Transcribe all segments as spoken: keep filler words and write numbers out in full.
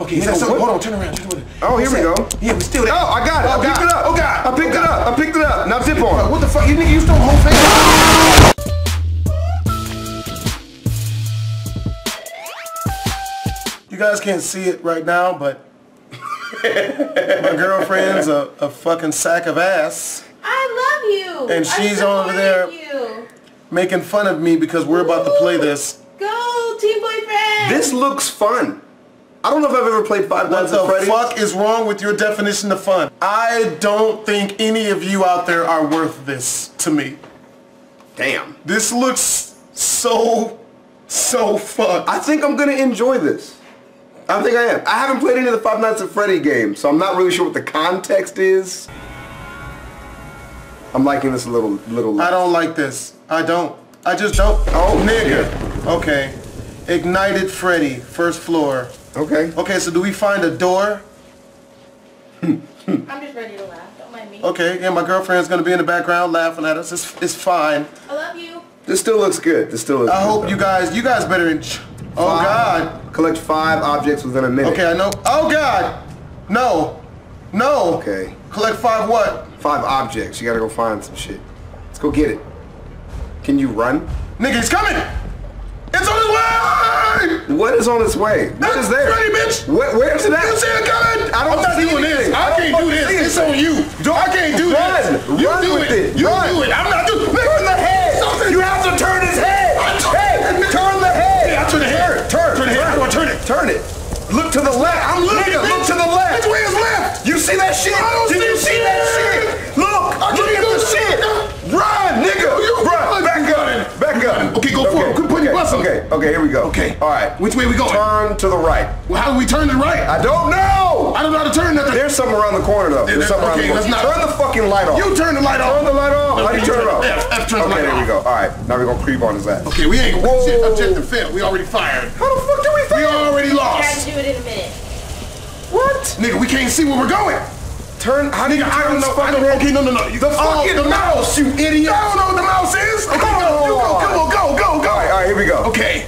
Okay, is that something? Hold on, turn around, turn around. Oh, here we go. Yeah, we still there. Oh, I got it. I picked it up. Oh, God. I picked it up. I picked it up. Now dip on it. What the fuck? You nigga, you stole the whole thing? You guys can't see it right now, but my girlfriend's a, a fucking sack of ass. I love you. And she's over there you. making fun of me because we're Ooh. about to play this. Go, Team Boyfriend. This looks fun. I don't know if I've ever played Five Nights at Freddy's. What the fuck is wrong with your definition of fun? I don't think any of you out there are worth this to me. Damn. This looks so, so fun. I think I'm gonna enjoy this. I think I am. I haven't played any of the Five Nights at Freddy's games, so I'm not really sure what the context is. I'm liking this a little, little less. I don't like this. I don't. I just don't. Oh, nigga. Yeah. Okay. Ignited Freddy, first floor. Okay. Okay, so do we find a door? I'm just ready to laugh. Don't mind me. Okay, yeah, my girlfriend's gonna be in the background laughing at us. It's, it's fine. I love you. This still looks good. This still looks I good. I hope though. you guys, you guys better enjoy. Oh, God. Collect five objects within a minute. Okay, I know. Oh, God. No. No. Okay. Collect five what? Five objects. You gotta go find some shit. Let's go get it. Can you run? Nigga, he's coming! It's on his way! What is on its way? What is there? Freddy, bitch! Where, where's it at? You see it coming? I don't I'm not see doing anything. this. I, I can't do this. It. It's on you. Don't, I can't do run. this. Run you do with it. it. You run. do it. I'm not doing it. Turn the head. Something. You have to turn his head. Hey, turn the head. Hey, I turn the head. Turn. Turn the head. Turn. Turn it. Turn it. Look to the left. I'm looking. Look, look to the left. Which way is left? You see that shit? I don't Did see you see that shit? Look. I look at the shit. Run, nigga. Run. Back up. Back up. Okay, go forward. Okay, okay, here we go. Okay. All right. Which way we going? Turn to the right. Well, how do we turn to the right? I don't know! I don't know how to turn nothing. There's something around the corner, though. There's something okay, around the corner. Turn the fucking light off. You turn the light off. Turn the light off. No, how do you turn, turn it off? F, F turn okay, the light there off. we go. All right. Now we're going to creep on his ass. Okay, we ain't going to object to fail. We already fired. How the fuck did we fail? We already lost. We got to do it in a minute. What? Nigga, we can't see where we're going. Turn, how do you turn this fucking head? Okay, no, no, no. The fucking mouse, you idiot. I don't know what the mouse is. Come on, come on, go, go, go. All right, here we go. Okay.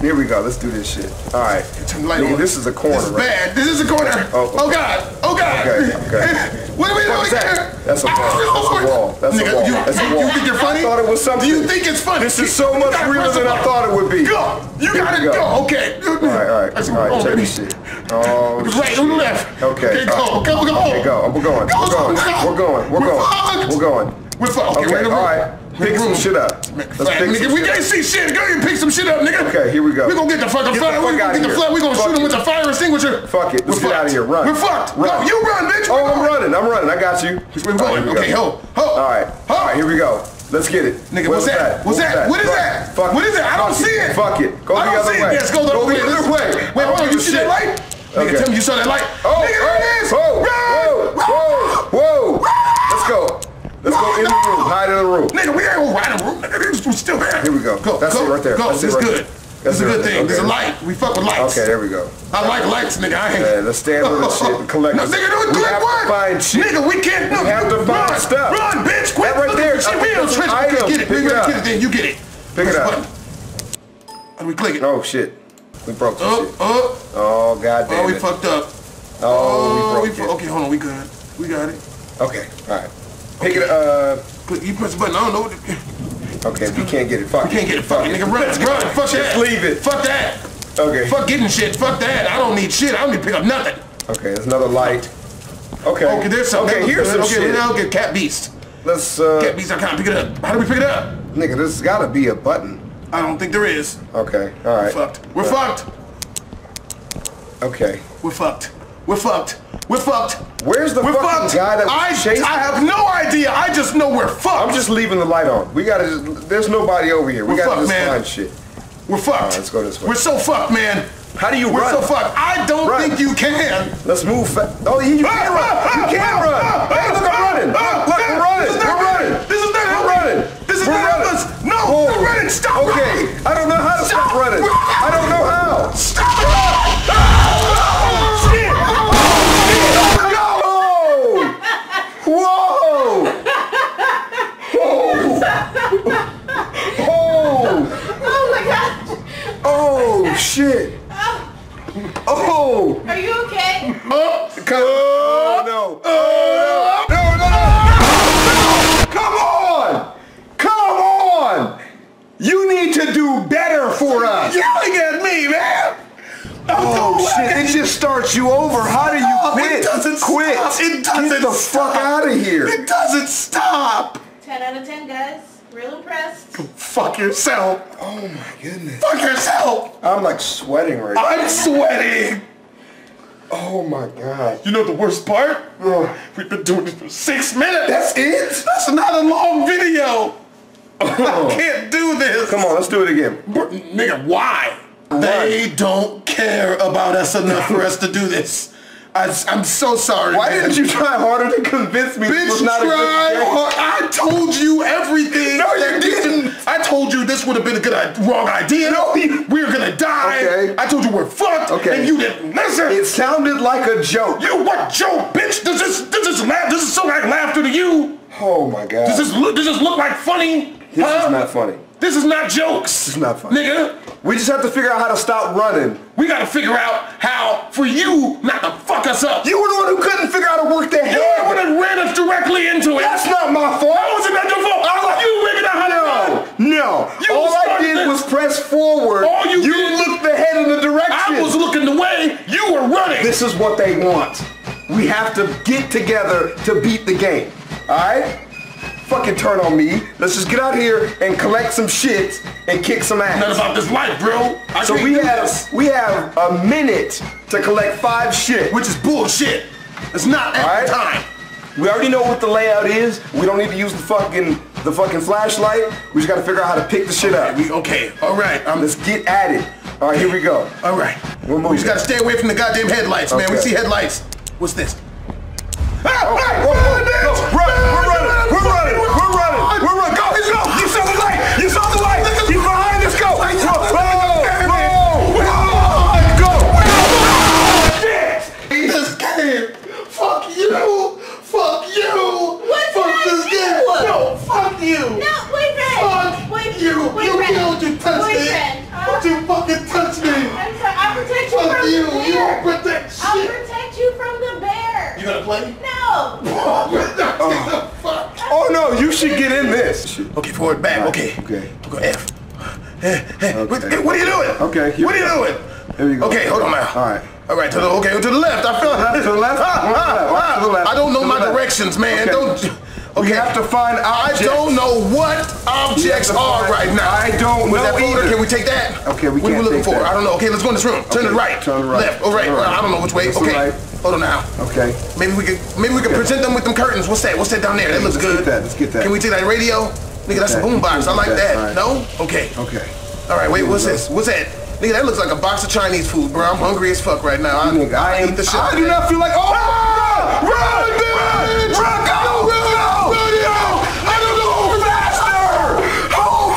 Here we go. Let's do this shit. All right. Turn the light Dude, on. This is a corner. This is right? bad. This is a corner. Oh, okay. oh God. Oh God. Okay. okay. What are we doing here? That's a wall. That's a wall. That's a wall. You, That's a wall. You think you're funny? I thought it was something. Do you think it's funny? This is so much realer than I thought it would be. Go. You here gotta go. go. Okay. All right. All right. All right. Oh, check baby. this shit. Oh. Right shit. and left. Okay. Okay. Go. Go. Go. Okay. Go. We're going. We're going. We're going. We're going. We're going. We're fucked. Okay, okay, all right. Pick some shit up. Let's right, pick nigga, some we shit. can't see shit. Go ahead and pick some shit up, nigga. Okay, here we go. We gonna get the fucking fire. We gonna get the flood. We gonna shoot him with a fire extinguisher. Fuck it. Let's We're get fucked. out of here. Run. We're fucked. Run. No, you run, bitch. Oh, I'm running. I'm running. I got you. We're going. Right, okay, go. ho, ho. All right. Ho. All right, here we go. Let's get it. Nigga, what's that? What's that? What is that? Fuck. What is that? I don't see it. Fuck it. Go the other way. Let's go the other way. Wait, hold on. You see that light? Nigga, tell me you saw that light. Oh, there it is. Whoa, whoa, whoa. Let's go. Let's go in the room. Hide in the room. Nigga, we ain't gonna hide in the room. Nigga, we're still there. Here we go. Go. That's go, it right there. Go. That's it right good. That's it's a good thing. Okay. There's a light. We fuck with lights. Okay, there we go. I like lights, nigga. I ain't. Yeah, let's stand with the shit and collect. No, nigga, don't collect what? Find shit. Nigga, we can't. No, we have to find run, stuff. Run, bitch. Quit. That right there. Shit, we don't trench. Get it. Pick it up. Get it. Then you get it. Pick it up. And we click it. Oh shit. We broke some shit. Oh, oh. Oh, goddamn. Oh, we fucked up. Oh, we broke it. Okay, hold on. We good. We got it. Okay. All right. Pick okay. it up. Uh, you press the button. I don't know what it, Okay, you can't get it. Fuck you it. You can't get it. Fuck, fuck it. Nigga, run. Run. Fuck that. Just leave it. Fuck that. Okay. Fuck getting shit. Fuck that. I don't need shit. I don't need to pick up nothing. Okay, there's another light. Okay. Okay, there's some. Okay, here's some okay, shit. Now get Cat Beast. Let's, uh... Cat Beast, I can't pick it up. How do we pick it up? Nigga, there's gotta be a button. I don't think there is. Okay, alright. We're fucked. We're right. fucked. Okay. We're fucked. We're fucked. We're fucked. Where's the we're fucking fucked. guy that was chasing? I have no idea. I just know we're fucked. I'm just leaving the light on. We gotta just, there's nobody over here. We we're gotta fucked, just man. find shit. We're fucked. All right, let's go this way. We're so fucked, man. How do you we're run? We're so fucked. I don't run. think you can. Let's move fast. Oh, you, you ah, can ah, run. Ah, you can ah, run. Ah, hey, look, I'm running. Ah, look, I'm running. This we're running. running. This is not We're running. This is not us. No, oh. we're running. Stop okay. running. Okay, I don't know how to stop running. I don't know how. Stop it. Oh shit! Oh! Are you Come oh, no. Oh, no. No, no, no. Oh, no. Come on. Come on. You need to do better for us. You're yelling at me, man. Oh, oh shit, it just starts you over. How do you quit? It doesn't quit. Stop. It doesn't Get the stop. fuck out of here. It doesn't stop. ten out of ten, guys. Real impressed. Go fuck yourself. Oh my goodness. Fuck yourself. I'm like sweating right now. I'm sweating. Oh my god. You know the worst part? Ugh. We've been doing this for six minutes. That's it? That's not a long video. Oh. I can't do this. Come on, let's do it again. But, nigga, why? They what? don't care about us enough for us to do this. I, I'm so sorry. Why man. didn't you try harder to convince me? Bitch, not try hard. I told you everything. No, you didn't. I told you this would have been a good, wrong idea. No, you, we were gonna die. Okay. I told you we're fucked. Okay. And you didn't listen. It sounded like a joke. You what joke, bitch? Does this does this laugh? Does this sound like laughter to you? Oh my god. Does this look? Does this look like funny? This huh? is not funny. This is not jokes. It's not funny. Nigga. We just have to figure out how to stop running. We gotta figure out how for you not to fuck us up. You were the one who couldn't figure out how to work that hand. You were the one that ran us directly into it. That's not my fault. How was it not your fault? I, you rigged out how to No. no. All I did this. was press forward. All you you did, looked the head in the direction. I was looking the way you were running. This is what they want. We have to get together to beat the game. Alright? Fucking turn on me. Let's just get out here and collect some shit and kick some ass. None about this life, bro. I so we have this. we have a minute to collect five shit, which is bullshit. It's not all right? time. We already know what the layout is. We don't need to use the fucking the fucking flashlight. We just gotta figure out how to pick the shit okay, up. We, okay. All right. Um, Let's get at it. All right. Here we go. All right. We're moving. We just gotta stay away from the goddamn headlights, okay. man. We see headlights. What's this? Ah, oh, ah, whoa, whoa, whoa, whoa. Run, no, we're running, we're running, we're running, we're running, go, go, you saw the light, you saw the light, he's behind us, go, run, run, run, go, shit, this game, fuck you, fuck you, What's fuck this game, no, fuck you, no, boyfriend, fuck boyfriend. you, boyfriend. you killed, you touched boyfriend. me, uh, don't you fucking touch me, I'm sorry, I'll protect you fuck from you, the bear, you don't protect shit, I'll protect you from the bear, you gonna play? No. Oh no, you should get in this. Okay, forward, back. Right. Okay. Okay. We'll go F. Okay. What, what are you doing? Okay. What are you doing? Here we go. Okay, hold on now. All right. All right. To the okay. To the left. I feel it. To the left. Ah, ah, to the left. I don't know my left. directions, man. Okay. Don't. Okay. We have to find objects. I don't know what objects are right now. I don't know either. Can we take that? Okay. We what can't are we looking for? That. I don't know. Okay, let's go in this room. Turn okay. to the right. Turn to the right. Left. All right. Right. I don't know which way. Let's okay. Hold on now. Okay. Maybe we could maybe we could okay. present them with them curtains. What's that? What's that down there? That looks Let's good. Get that. Let's get that. Can we take that radio? Nigga, that's that. a boombox. I like that. that. Right. No? Okay. Okay. All right. Wait. What's this? What's that? Nigga, that looks like a box of Chinese food, bro. I'm hungry as fuck right now. I, nigga, I, I am, eat the shit. I do not feel like. Oh! Ah! Run, bitch! Run, run, go, run, go, go! I don't know.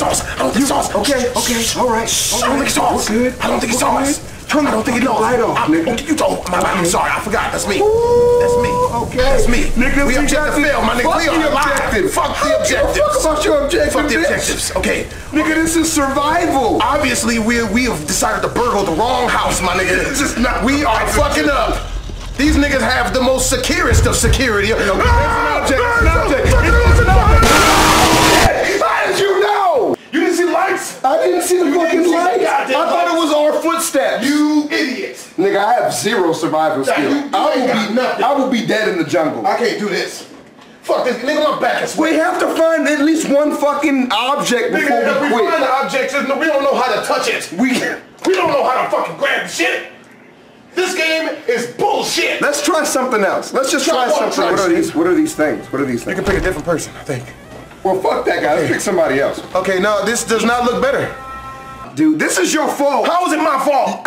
Faster! Go faster! I don't think it's sauce. I don't think it's sauce. Okay. Okay. All right. Shh. I don't think it's sauce. We're good. I don't think it's sauce. Turn I don't think it knows. Light off, I, nigga. Okay, you don't. My, my, I'm sorry, I forgot. That's me. Ooh, that's me. Okay. That's me. Nigga, we objected to fail, my nigga. Fuck we are alive. Fuck the objectives. Fuck about your objectives. Fuck the objectives. Okay. Nigga, this is survival. Obviously, we we have decided to burgle the wrong house, my nigga. It's just not. We are fucking up. These niggas have the most securest of security. Okay. Ah, it's an object. It's an object. It's an object. How did you know? You didn't see lights? I didn't see the fucking lights. I thought it was our footsteps. You idiot. Nigga, I have zero survival skill. You, you I, will be, nothing. I will be dead in the jungle. I can't do this. Fuck this. Nigga, my back is. We have to find at least one fucking object before nigga, we, we quit. Nigga, if we find the object, we don't know how to touch it. We, we don't know how to fucking grab shit. This game is bullshit. Let's try something else. Let's just try, try something. What are these? What are these things? What are these things? You can pick a different person, I think. Well, fuck that guy. Okay. Let's pick somebody else. Okay, no, this does not look better. Dude, this is your fault. How is it my fault?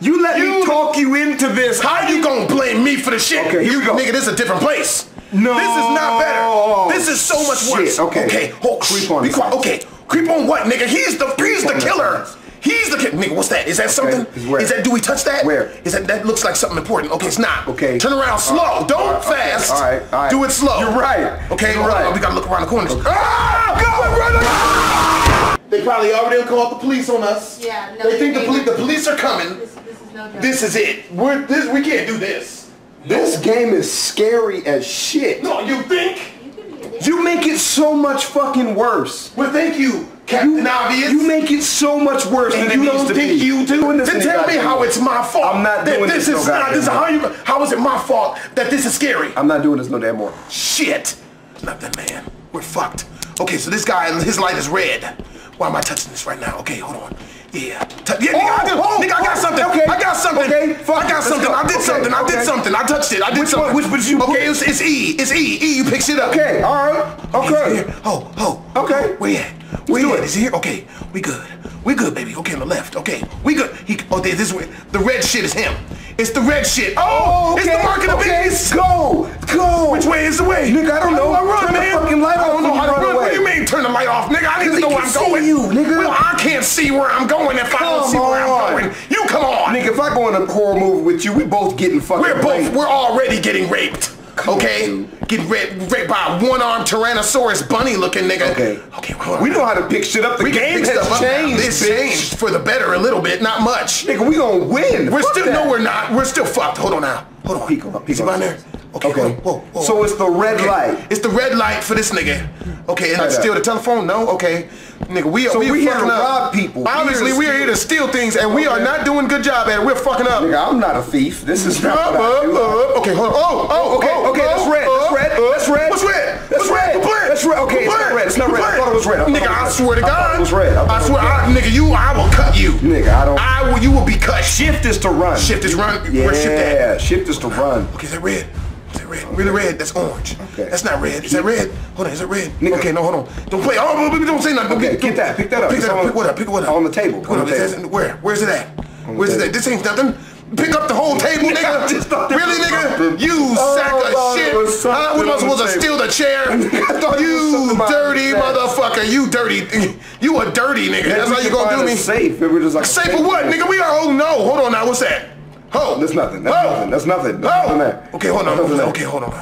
you let you, me talk you into this. How you gonna blame me for the shit? Okay, here we go. Nigga, this is a different place. No. This is not better. This is so much shit. worse. Okay. Okay. Oh, creep on. Be quiet. Okay. Creep on what, nigga? He's the he's the killer. He's the killer. Nigga, what's that? Is that something? Okay. Is that? Do we touch that? Where? Is that? That looks like something important. Okay, it's not. Okay. Turn around slow. Right. Don't all right. fast. All right. All right. Do it slow. You're right. Okay. You're right. We gotta look around the corners. Okay. Ah! Go and run. Ah! They probably already called the police on us. Yeah, no, they, they think the, poli the police are coming. This, this is No doubt. This is it. We're this. We can't do this. This game is scary as shit. No, you think? You make it so much fucking worse. Well, thank you, Captain you, Obvious. You make it so much worse and than you it needs to be. You don't think you do? Then tell me how it's my fault. I'm not doing this. This is not. This is how you. How is it my fault that this is scary? I'm not doing this no damn more. Shit. Not that man. We're fucked. Okay, so this guy, his light is red. Why am I touching this right now? Okay, hold on. Yeah. T yeah, nigga, oh, I, did, oh, nigga oh, I got something. Okay. I got something. Okay, fuck. I got something. I did okay. something. I did okay. something. I touched it. I did which something. One? Which was you? Okay, it's, it's E. It's E. E, you picked it up. Okay, all right. Okay. Oh, oh. Okay. Where you at? Where you at? Is he here? Okay, we good. We good, baby. Okay, on the left. Okay, we good. He, oh, there, this way. The red shit is him. It's the red shit. Oh, oh okay. It's the mark of the okay. beast. Go, go. Which way is the way? Nigga, I don't know. I run, man. Turn the fucking light off. I don't know how to run. What do you mean turn the light off, nigga? I need to know where I'm going. You, nigga. Well, I can't see where I'm going if I don't see where I'm going. You come on, nigga. If I go in a horror movie with you, we both getting fucking. We're both. We're already getting raped. Okay, get raped, raped by a one-armed Tyrannosaurus bunny-looking nigga. Okay, okay, well, we know how to pick shit up. The we game has changed. This changed for the better a little bit, not much. Nigga, we gonna win. We're Fuck still that. no, we're not. We're still fucked. Hold on now. Hold on. Pico, Pico, Is he behind there? Okay. okay. Whoa, whoa. So it's the red okay. light. It's the red light for this nigga. Okay, and I steal the telephone? No. Okay, nigga, we are. So we, we here to rob people. Obviously, we are here to steal things, and we okay. are not doing a good job at it. We're fucking up. Nigga, I'm not a thief. This is not what I do. Okay, hold on. Oh, oh, okay. Okay, oh, that's red. That's red. Uh, that's red. What's red? That's red. That's red. Okay, it's not red. It's not red. I thought it was red. Nigga, I swear to God. It was red. I swear, nigga, you, I will cut you. Nigga, I don't. I will. You will be cut. Shift is to run. Shift is run. Yeah. Shift is to run. Okay, is that red? Is that red? Really red? That's orange. Okay. That's not red. Is that red? Hold on. Is that red? Nigga. Okay, no, hold on. Don't play. Oh, baby, don't say nothing. Okay, get that. Pick that up. Pick that up. Pick what up? Pick what up? On the table. Where? Where's it at? Where's it at? This ain't nothing. Pick up the whole table, nigga. Really, nigga? You sack of shit. Huh? We must supposed to steal the chair. You dirty motherfucker. You dirty. You a dirty nigga. That's how you gonna do me. Safe. Safe for what, nigga? We are. Oh no. Hold on now. What's that? Oh, that's nothing. That's nothing. That's nothing. No. Okay, hold on. Okay, hold on.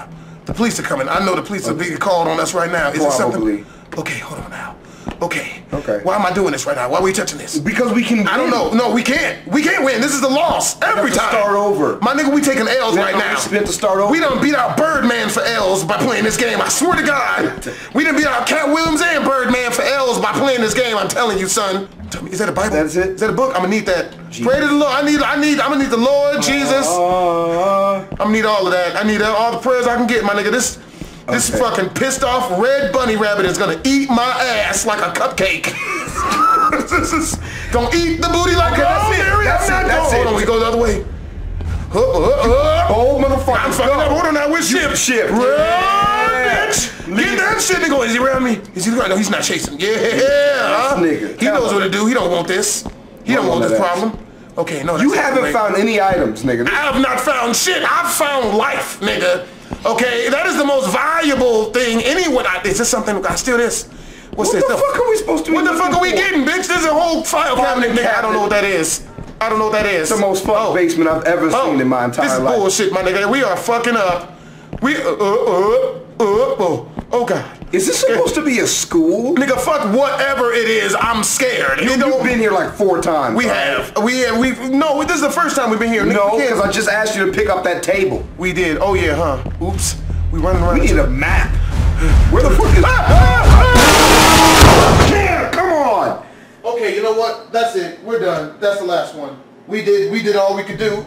The police are coming. I know the police are being called on us right now. Is it something? Okay, hold on now. Okay. Okay. Why am I doing this right now? Why are we touching this? Because we can win. I don't know. No, we can't. We can't win. This is the loss every time. Start over. My nigga, we taking L's right now. We have to start over. We done beat out Birdman for L's by playing this game. I swear to God. We done beat out Cat Williams and Birdman for L's by playing this game. I'm telling you, son. Tell me, is that a Bible? That's it. Is that a book? I'm gonna need that. Jesus. Pray to the Lord. I need. I need. I'm gonna need the Lord Jesus. Uh, I'm gonna need all of that. I need all the prayers I can get, my nigga. This. This okay. fucking pissed off red bunny rabbit is gonna eat my ass like a cupcake. This is, don't eat the booty like okay, a that's oh, it. That's I'm it. That's going. it. Hold on, we go the other way. Uh, uh, uh. Oh, motherfucker. I'm fucking go. up. Hold on now, we're ship. Ship. Run, yeah. bitch. Leave. Get that shit to go. Is he around me? Is he around? No, he's not chasing. Yeah, huh? Nigga. He knows what to do. He don't want this. He don't, don't want this ass. problem. Okay, no. You haven't right. found any items, nigga. I have not found shit. I've found life, nigga. Okay, that is the most valuable thing anyone. I, is this something? I steal this. What's what this? What the fuck are we supposed to be What the fuck are we getting, bitch? There's a whole file cabinet, cabinet, nigga. I don't know what that is. I don't know what that is. It's the most fucked oh. basement I've ever oh. seen in my entire life. This is life. bullshit, my nigga. We are fucking up. We, uh, uh, uh, uh, oh, oh, God. Is this supposed to be a school? Nigga, fuck whatever it is. I'm scared. You, you've been here like four times. We right? have. We have. We've, no, this is the first time we've been here. Nigga, no, because I just asked you to pick up that table. We did. Oh, yeah, huh? Oops. We running around. We need a map. Where the fuck is... Ah, ah, ah! Yeah, come on! Okay, you know what? That's it. We're done. That's the last one. We did. We did all we could do.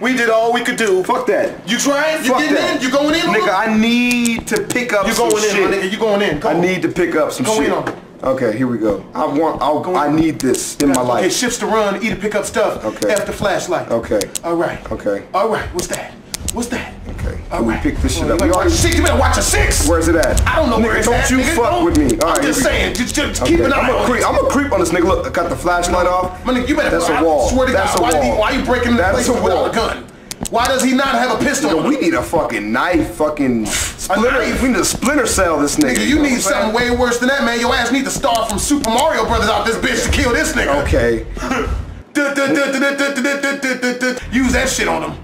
We did all we could do. Fuck that. You trying? You Fuck getting that. in? You going in? Nigga, I need to pick up you some shit. You going in, nigga. You going in. Come I on. need to pick up some Go shit. Go in on. Okay, here we go. I want, I'll, go I on. need this in my life. Okay, shifts to run, E to pick up stuff. Okay. F to flashlight. Okay. All right. Okay. All right, what's that? What's that? Okay. All right. We pick this shit up. You already six. You better watch a six. Where's it at? I don't know nigga, where it's don't at. Don't you nigga. fuck don't. with me. All right, I'm just saying. Just, just okay. keep an eye I'm on creep. I'm a creep on this nigga. Look, I got the flashlight no. off. My nigga, you better. That's a wall. I swear to God, why, he, why you breaking into place without a gun? Why does he not have a pistol? Nigga, we need a fucking knife. Fucking splinter. Knife. We need to splinter cell this nigga. Nigga, you, you know need something way worse than that, man. Your ass need the star from Super Mario Brothers out this bitch to kill this nigga. Okay. Use that shit on him.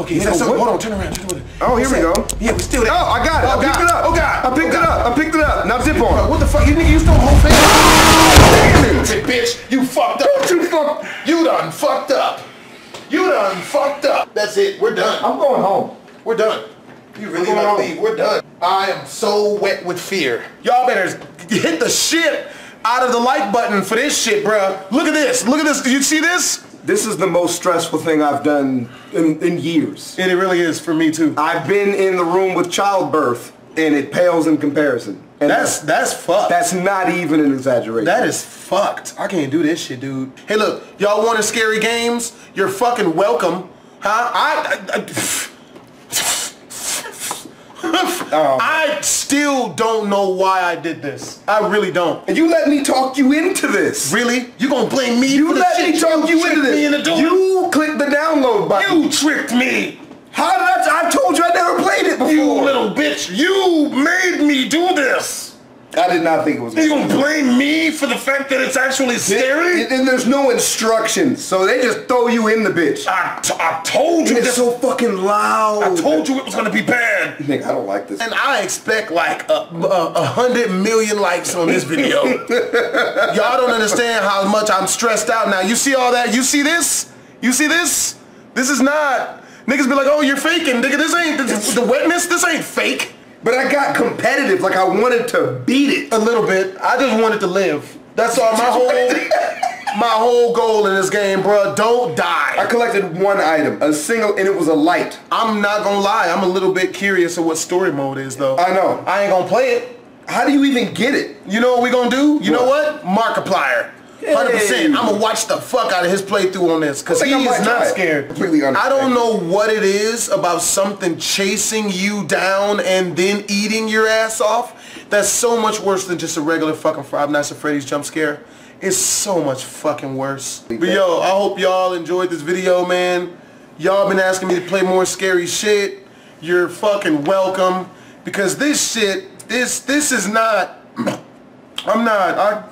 Okay, is that something? Hold on, turn around, turn around. Oh, here we go. Yeah, we still there. Oh, I got it. I picked it up. Oh, God. I picked it up. I picked it up. Now zip on. What the fuck? You nigga, you stole the whole thing. Damn it, bitch. You fucked up. Don't you fuck. You done fucked up. You done fucked up. That's it. We're done. I'm going home. We're done. You really gotta leave. We're done. I am so wet with fear. Y'all better hit the shit out of the like button for this shit, bruh. Look at this. Look at this. Do you see this? This is the most stressful thing I've done in, in years. And it really is for me too. I've been in the room with childbirth and it pales in comparison. And that's, that's fucked. That's not even an exaggeration. That is fucked. I can't do this shit, dude. Hey look, y'all wanted scary games? You're fucking welcome. Huh? I... I, I Oh. I still don't know why I did this. I really don't. And you let me talk you into this. Really? You gonna blame me? You for let the me shit? talk you, you into this. Me in you clicked the download button. You tricked me. How did I? I told you I never played it before. You little bitch. You made me do this. I did not think it was. You gonna blame me for the fact that it's actually scary? And there's no instructions, so they just throw you in the bitch. I, t I told you. And it's so fucking loud. I told you it was gonna be bad. Nigga, I don't like this. And I expect like a, a, a hundred million likes on this video. Y'all don't understand how much I'm stressed out now. You see all that? You see this? You see this? This is not. Niggas be like, oh, you're faking. Nigga, this ain't this, the wetness. This ain't fake. But I got competitive, like I wanted to beat it. A little bit. I just wanted to live. That's all my whole my whole goal in this game, bro. Don't die. I collected one item, a single, and it was a light. I'm not gonna lie, I'm a little bit curious of what story mode is though. I know. I ain't gonna play it. How do you even get it? You know what we gonna do? You what? know what? Markiplier. one hundred percent. I'm gonna watch the fuck out of his playthrough on this because he is not scared. Completely I don't know what it is about something chasing you down and then eating your ass off. That's so much worse than just a regular fucking Five Nights at Freddy's jump scare. It's so much fucking worse. But yo, I hope y'all enjoyed this video, man. Y'all been asking me to play more scary shit. You're fucking welcome because this shit, this, this is not, I'm not, I...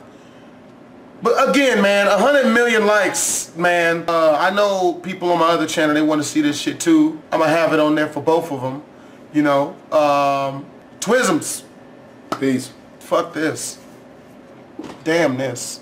But again, man, a hundred million likes, man. Uh, I know people on my other channel, they want to see this shit too. I'm going to have it on there for both of them, you know. Um, Twisms. Peace. Fuck this. Damn this.